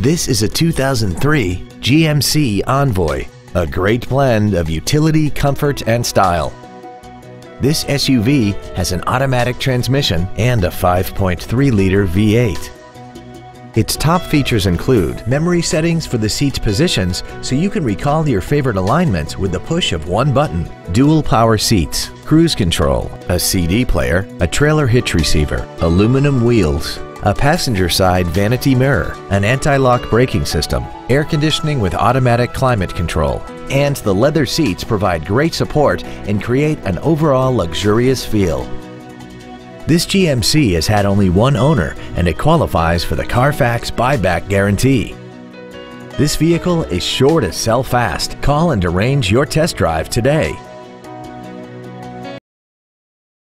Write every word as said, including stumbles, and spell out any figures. This is a two thousand three G M C Envoy, a great blend of utility, comfort, and style. This S U V has an automatic transmission and a five point three liter V eight. Its top features include memory settings for the seat's positions so you can recall your favorite alignments with the push of one button, dual power seats, cruise control, a C D player, a trailer hitch receiver, aluminum wheels, a passenger side vanity mirror, an anti-lock braking system, air conditioning with automatic climate control, and the leather seats provide great support and create an overall luxurious feel. This G M C has had only one owner and it qualifies for the Carfax buyback guarantee. This vehicle is sure to sell fast. Call and arrange your test drive today.